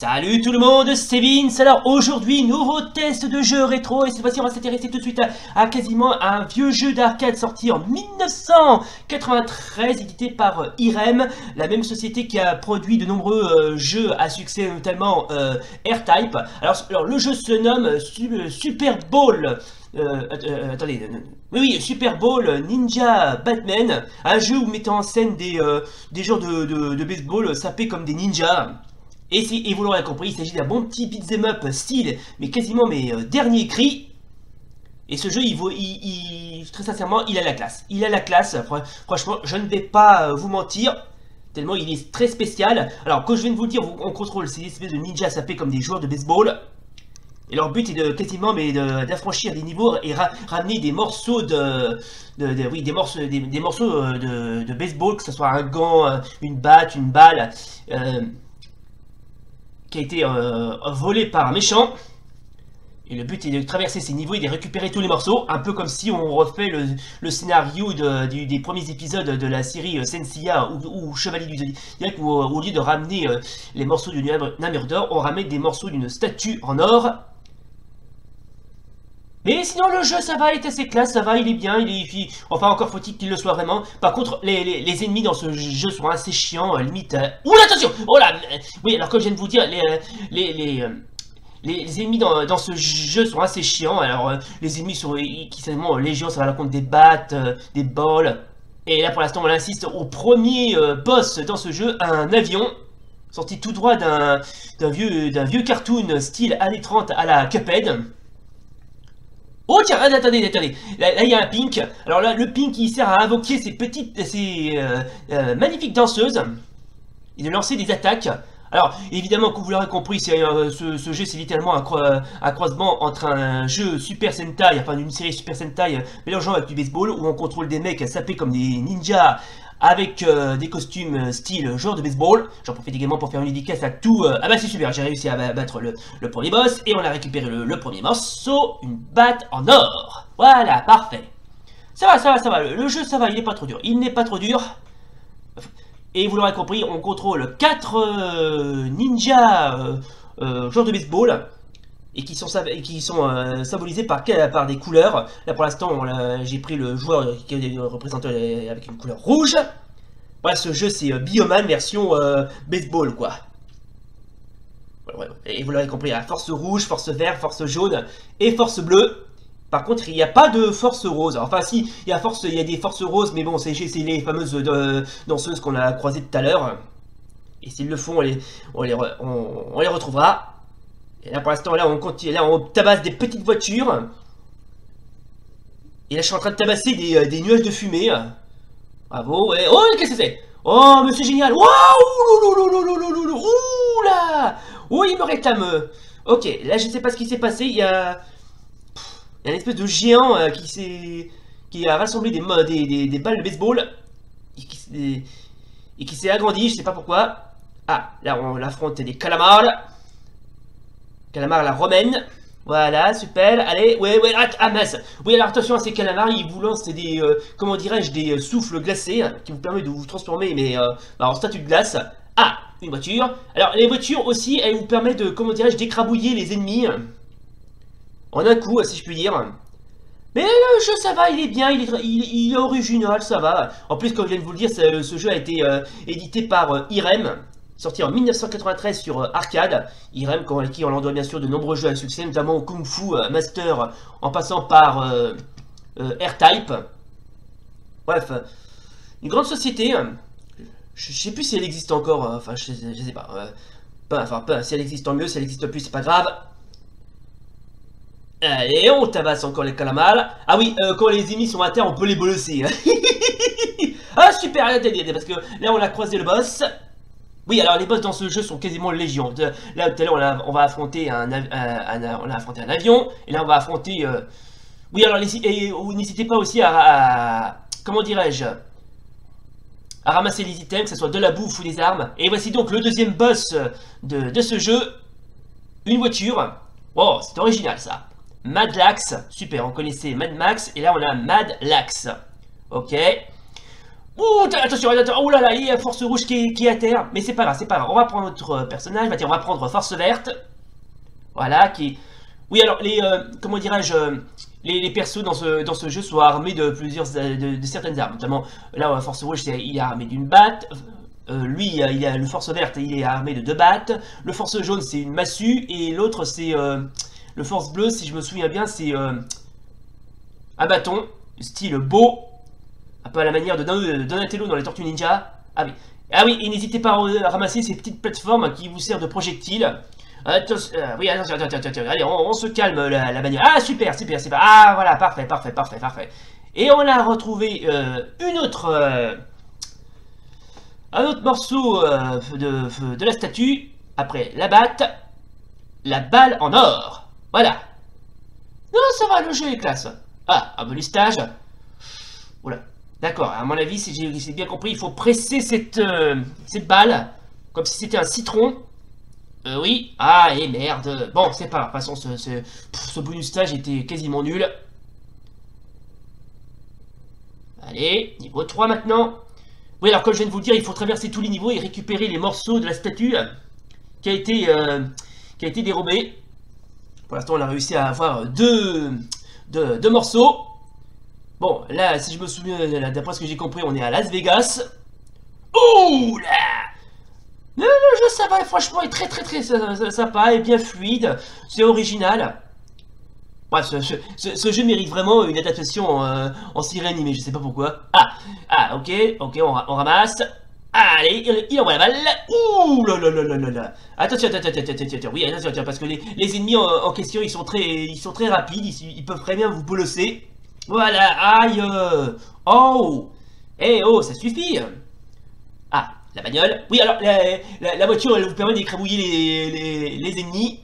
Salut tout le monde, c'est Vince. Alors aujourd'hui, nouveau test de jeu rétro et cette fois-ci on va s'intéresser tout de suite à quasiment un vieux jeu d'arcade sorti en 1993, édité par Irem, la même société qui a produit de nombreux jeux à succès, notamment R-Type. Alors le jeu se nomme Super Bowl. Oui, Super Bowl Ninja Batman, un jeu où mettant en scène des joueurs de baseball sapés comme des ninjas. Et vous l'aurez compris, il s'agit d'un bon petit beat em up style, mais quasiment mes derniers cris. Et ce jeu, très sincèrement, il a la classe. Il a la classe, franchement, je ne vais pas vous mentir, tellement il est très spécial. Alors, comme je viens de vous le dire, on contrôle ces espèces de ninjas sapés comme des joueurs de baseball. Et leur but est d'affranchir les niveaux et ramener des morceaux de baseball, que ce soit un gant, une batte, une balle... qui a été volé par un méchant. Et le but est de traverser ces niveaux et de récupérer tous les morceaux. Un peu comme si on refait le scénario des premiers épisodes de la série Sensia ou Chevalier du Zodiaque, où au lieu de ramener les morceaux d'une armure d'or, on ramène des morceaux d'une statue en or. Mais sinon le jeu ça va, il est assez classe, ça va, il est bien, enfin encore faut-il qu'il le soit vraiment. Par contre les ennemis dans ce jeu sont assez chiants, limite... Oula attention. Oh là. Oui alors comme je viens de vous dire, les ennemis dans ce jeu sont assez chiants. Alors les ennemis sont seulement légion, ça va à la compte des battes, des balles. Et là pour l'instant on insiste au premier boss dans ce jeu, un avion. Sorti tout droit d'un vieux cartoon style années 30 à la Cuphead. Oh tiens, attendez, là il y a un pink. Alors là le pink il sert à invoquer ces magnifiques danseuses et de lancer des attaques. Alors évidemment comme vous l'aurez compris, ce jeu c'est littéralement un croisement entre un jeu Super Sentai, enfin une série Super Sentai mélangeant avec du baseball, où on contrôle des mecs sapés comme des ninjas avec des costumes style joueur de baseball. J'en profite également pour faire une dédicace à tout... Ah bah c'est super, j'ai réussi à battre le premier boss, et on a récupéré le premier morceau, une batte en or. Voilà, parfait. Ça va, le jeu ça va, il n'est pas trop dur. Et vous l'aurez compris, on contrôle 4 ninjas joueurs de baseball, et qui sont symbolisés par des couleurs. Là pour l'instant j'ai pris le joueur qui est représenté avec une couleur rouge. Voilà, ce jeu c'est Bioman version baseball quoi. Et vous l'avez compris, hein, force rouge, force vert, force jaune et force bleue. Par contre il n'y a pas de force rose. Enfin si, il y a des forces roses, mais bon c'est les fameuses danseuses qu'on a croisées tout à l'heure. Et s'ils le font on les retrouvera. Et là pour l'instant là on continue, là on tabasse des petites voitures. Et là je suis en train de tabasser des nuages de fumée. Bravo, et... Oh qu'est-ce que c'est? Oh mais c'est génial. Waouh. Ouh là. Oh il me réclame. Ok, là je sais pas ce qui s'est passé, il y a une espèce de géant qui a rassemblé des balles de baseball et qui s'est agrandi, je sais pas pourquoi. Ah là on affronte des calamars. Calamar à la romaine, voilà, super, allez, ouais, mince. Oui, alors attention à ces calamars, ils vous lancent des, comment dirais-je, des souffles glacés, hein, qui vous permettent de vous transformer, mais en statue de glace. Ah, une voiture. Alors, les voitures aussi, elles vous permettent de, comment dirais-je, d'écrabouiller les ennemis, en un coup, si je puis dire. Mais le jeu, ça va, il est bien, il est original, ça va. En plus, comme je viens de vous le dire, ce jeu a été édité par Irem. Sorti en 1993 sur Arcade, Irem qui en doit bien sûr de nombreux jeux à succès, notamment Kung Fu Master, en passant par R-Type. Bref, une grande société, je sais plus si elle existe encore, enfin je sais pas, si elle existe tant mieux, si elle existe plus c'est pas grave. Allez, on tabasse encore les calamars. Ah oui, quand les ennemis sont à terre, on peut les bolosser. Ah super, attendez, parce que là on a croisé le boss. Oui, alors les boss dans ce jeu sont quasiment légion. Là, tout à l'heure, on va affronter un avion. Et là, on va affronter... Oui, alors, n'hésitez pas aussi à comment dirais-je, à ramasser les items, que ce soit de la bouffe ou des armes. Et voici donc le deuxième boss de ce jeu. Une voiture. Wow, c'est original, ça. Mad Lax. Super, on connaissait Mad Max. Et là, on a Mad Lax. Ok. Oh, attention, attention, oh là là, il y a force rouge qui est à terre. Mais c'est pas grave, c'est pas grave. On va prendre notre personnage. Tiens, on va prendre force verte. Voilà, qui... Oui, alors, les... comment dirais-je... Les persos dans ce jeu sont armés de certaines armes. Notamment, là, force rouge, il est armé d'une batte. Lui, il a le force verte, il est armé de deux battes. Le force jaune, c'est une massue. Et l'autre, c'est... le force bleu, si je me souviens bien, c'est... un bâton, style beau. Un peu à la manière de Donatello dans les Tortues Ninja. Ah oui, ah oui, et n'hésitez pas à ramasser ces petites plateformes qui vous servent de projectiles. Attention, oui, attention, attention, attention, allez, on se calme la bagnole. Ah, super, super, super. Ah, voilà, parfait, parfait, parfait, parfait. Et on a retrouvé un autre morceau de la statue. Après la batte, la balle en or. Voilà. Non, ça va, le jeu est classe. Ah, un bon stage. Oula. D'accord, à mon avis, si j'ai bien compris, il faut presser cette balle, comme si c'était un citron. Oui, ah, et merde. Bon, c'est pas grave, de toute façon, ce bonus stage était quasiment nul. Allez, niveau 3 maintenant. Oui, alors comme je viens de vous le dire, il faut traverser tous les niveaux et récupérer les morceaux de la statue qui a été dérobée. Pour l'instant, on a réussi à avoir deux morceaux. Bon, là, si je me souviens, d'après ce que j'ai compris, on est à Las Vegas. Ouh là! Le jeu, ça va, franchement, est très très très sympa et bien fluide. C'est original. Ouais, ce jeu mérite vraiment une adaptation en série animée, je sais pas pourquoi. Ah, ah, ok, ok, on ramasse. Allez, il envoie la balle. Ouh là là là là là. Attention, attention, attention, attention. Oui, attention, parce que les ennemis en question, ils sont très rapides, ils peuvent très bien vous bolosser. Voilà, aïe. Oh, eh oh, ça suffit. Ah, la bagnole. Oui, alors, la voiture, elle vous permet d'écrabouiller les ennemis.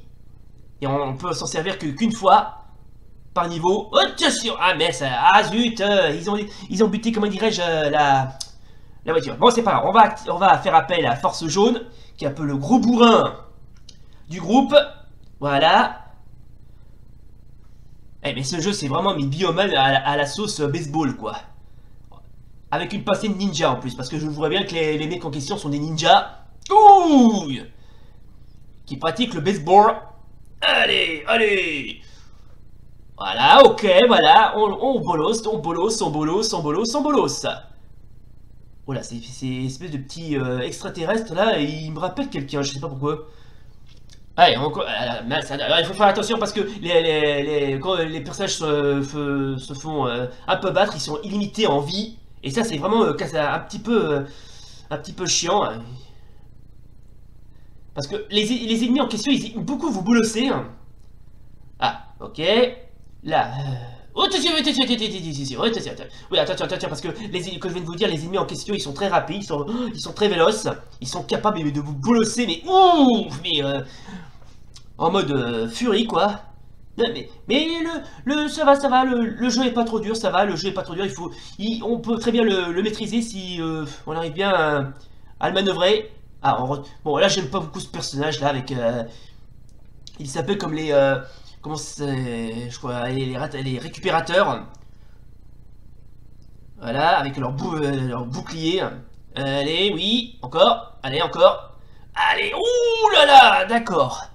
Et on peut s'en servir qu'une fois par niveau. Attention, ah mais ça, ah zut, ils ont buté, comment dirais-je, la voiture. Bon, c'est pas grave, on va faire appel à Force Jaune, qui est un peu le gros bourrin du groupe. Voilà. Eh mais ce jeu, c'est vraiment mis Bioman à la sauce baseball, quoi. Avec une pincée de ninja en plus, parce que je vois bien que les mecs en question sont des ninjas. Ouh, qui pratiquent le baseball. Allez, allez. Voilà, ok, voilà. On bolosse, on bolosse, on bolosse, on bolosse, on bolosse. Oh là, c'est une espèce de petit extraterrestre, là, et il me rappelle quelqu'un, je sais pas pourquoi. Allez, il faut faire attention parce que quand les personnages se font un peu battre, ils sont illimités en vie. Et ça, c'est vraiment un petit peu chiant. Hein. Parce que les ennemis en question, ils beaucoup vous bolosser. Hein. Ah, ok. Là... Attention, attention, attention, attention, oui, attention, attention, parce que, comme je viens de vous dire, les ennemis en question, ils sont très rapides, ils sont très véloces, ils sont capables de vous bolosser, mais ouf, mais en mode furie, quoi. Non, mais ça va, le jeu est pas trop dur, ça va, le jeu est pas trop dur, on peut très bien le maîtriser si on arrive bien à le manœuvrer. Ah, bon, là, j'aime pas beaucoup ce personnage, là, avec... il s'appelle comme les... Comment c'est, je crois, les récupérateurs. Voilà, avec leur bouclier. Allez, oui, encore. Allez, encore. Allez, ouh là là, d'accord.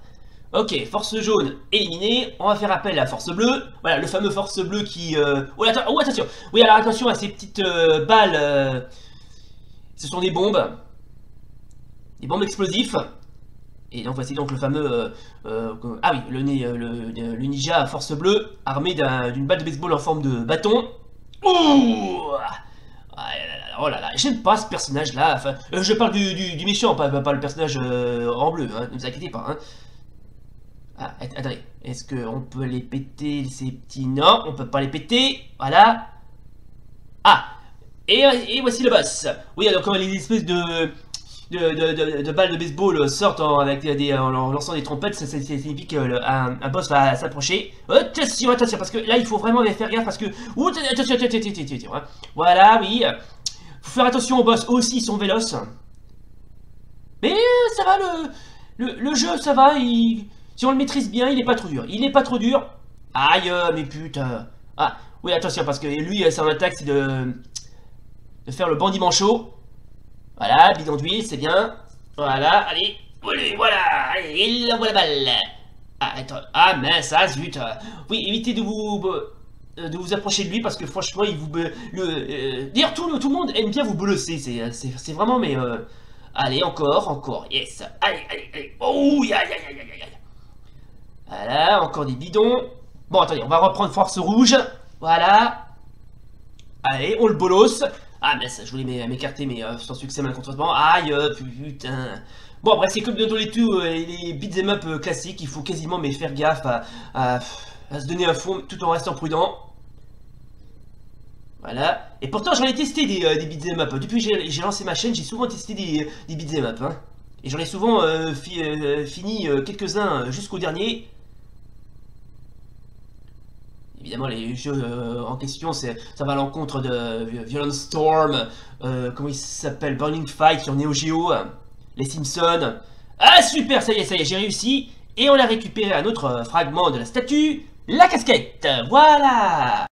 Ok, force jaune éliminée. On va faire appel à force bleue. Voilà, le fameux force bleue qui... Oh, attention. Oui, alors attention à ces petites balles. Ce sont des bombes. Des bombes explosives. Et donc voici donc le fameux... ah oui, le ninja à force bleue, armé d'une balle de baseball en forme de bâton. Ouh, oh là là, j'aime pas ce personnage-là. Enfin, je parle du méchant, pas le personnage en bleu, hein, ne vous inquiétez pas. Hein. Ah, attendez, est-ce qu'on peut les péter, ces petits... Non, on peut pas les péter, voilà. Ah, et voici le boss. Oui, alors quand les espèces de balles de baseball sortent en lançant des trompettes, ça signifie qu'un boss va s'approcher. Attention, attention, parce que là il faut vraiment faire gaffe parce que... Attention, attention, attention, voilà, oui. Faut faire attention aux boss aussi, ils sont véloces. Mais ça va, le jeu, ça va, si on le maîtrise bien, il est pas trop dur. Il est pas trop dur. Aïe, mais putain. Ah, oui, attention, parce que lui, son attaque, c'est de... de faire le bandit manchot. Voilà, bidon d'huile, c'est bien. Voilà, allez, allez, voilà, allez, il envoie la balle. Ah, attends, ah mince, ah zut. Oui, évitez de vous approcher de lui parce que franchement, il vous... D'ailleurs, tout le monde aime bien vous bolosser, c'est vraiment, mais... Allez, encore, yes. Allez. Oh, aïe. Voilà, encore des bidons. Bon, attendez, on va reprendre force rouge. Voilà. Allez, on le bolosse. Ah, mais ça, je voulais m'écarter, mais sans succès malencontreusement. Aïe, putain. Bon, bref, c'est comme dans les beat em up classiques. Il faut quasiment mais faire gaffe à se donner un fond tout en restant prudent. Voilà. Et pourtant, j'en ai testé des beat em up. Depuis que j'ai lancé ma chaîne, j'ai souvent testé des beat em up. Hein. Et j'en ai souvent fini quelques-uns jusqu'au dernier. Évidemment, les jeux en question, ça va à l'encontre de Violent Storm, comment il s'appelle, Burning Fight sur Neo Geo, Les Simpsons. Ah super, ça y est, j'ai réussi. Et on a récupéré un autre fragment de la statue, la casquette. Voilà.